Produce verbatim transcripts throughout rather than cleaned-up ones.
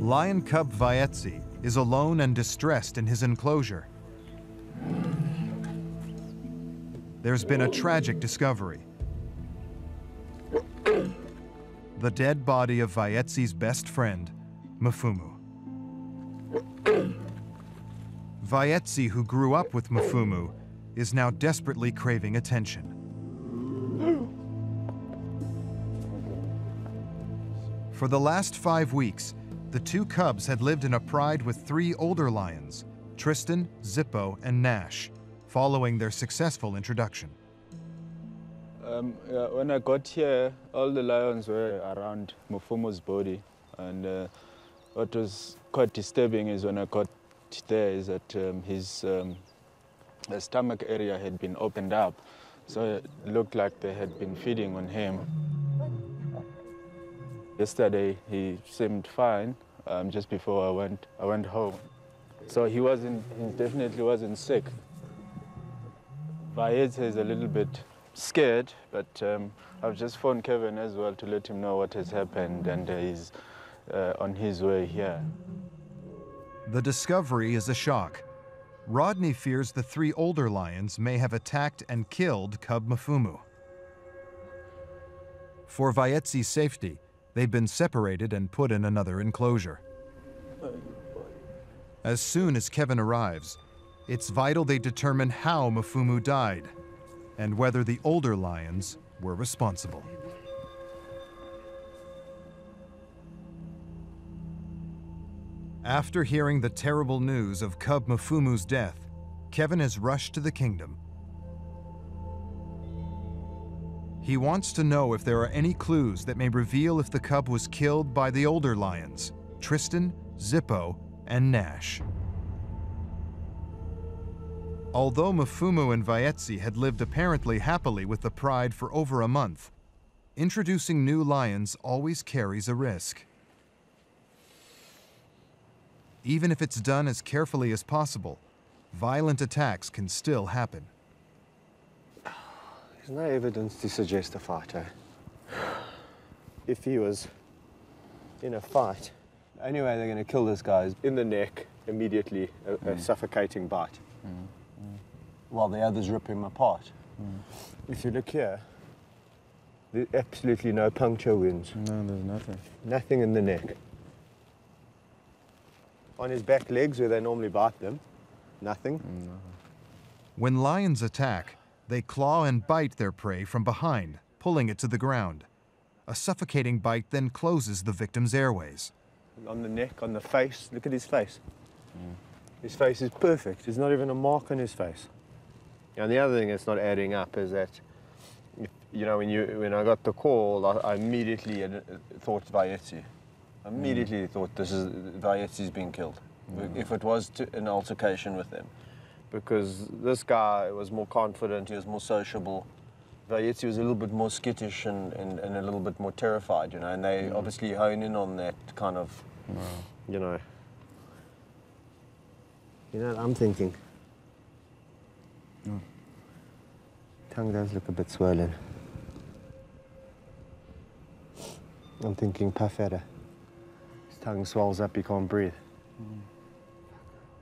Lion cub Vaietzi is alone and distressed in his enclosure. There's been a tragic discovery. The dead body of Vaietzi's best friend, Mufumu. Vaietzi, who grew up with Mufumu, is now desperately craving attention. For the last five weeks, the two cubs had lived in a pride with three older lions, Tristan, Zippo, and Nash, following their successful introduction. Um, yeah, when I got here, all the lions were around Mufumu's body, and uh, what was quite disturbing is when I got there is that um, his um, stomach area had been opened up, so it looked like they had been feeding on him. Yesterday he seemed fine. Um, just before I went, I went home, so he wasn't. He definitely wasn't sick. Vaietzi is a little bit scared, but um, I've just phoned Kevin as well to let him know what has happened, and uh, he's uh, on his way here. The discovery is a shock. Rodney fears the three older lions may have attacked and killed cub Mufumu. For Vaietzi's safety, they've been separated and put in another enclosure. As soon as Kevin arrives, it's vital they determine how Mufumu died and whether the older lions were responsible. After hearing the terrible news of cub Mufumu's death, Kevin is rushed to the kingdom. He wants to know if there are any clues that may reveal if the cub was killed by the older lions, Tristan, Zippo, and Nash. Although Mufumu and Vaietzi had lived apparently happily with the pride for over a month, introducing new lions always carries a risk. Even if it's done as carefully as possible, violent attacks can still happen. There's no evidence to suggest a fight, eh? If he was in a fight, the only way they're going to kill this guy is in the neck, immediately, a, mm. a suffocating bite, mm. Mm. while the others rip him apart. Mm. If you look here, there's absolutely no puncture wounds. No, there's nothing. Nothing in the neck. On his back legs, where they normally bite them, nothing. No. When lions attack, they claw and bite their prey from behind, pulling it to the ground. A suffocating bite then closes the victim's airways. On the neck, on the face, look at his face. Mm. His face is perfect. There's not even a mark on his face. And the other thing that's not adding up is that, you know, when, you, when I got the call, I, I immediately thought Vaietzi. Immediately mm. thought this is Vaietzi's been killed. Mm. If it was to, an altercation with them, because this guy was more confident, he was more sociable. Vaietzi was a little bit more skittish and, and, and a little bit more terrified, you know. And they mm. obviously hone in on that kind of, wow. you know. You know what I'm thinking? Mm. Tongue does look a bit swollen. I'm thinking puff adder. Tongue swells up, you can't breathe.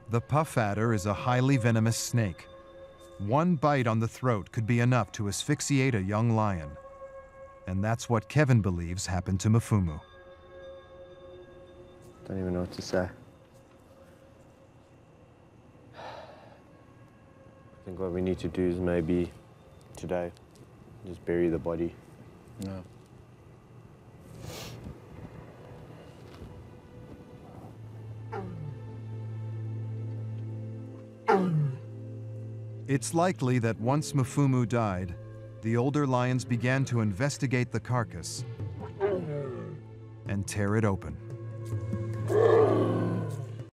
The puff adder is a highly venomous snake. One bite on the throat could be enough to asphyxiate a young lion. And that's what Kevin believes happened to Mufumu. Don't even know what to say. I think what we need to do is maybe today, just bury the body. No. It's likely that once Mufumu died, the older lions began to investigate the carcass and tear it open.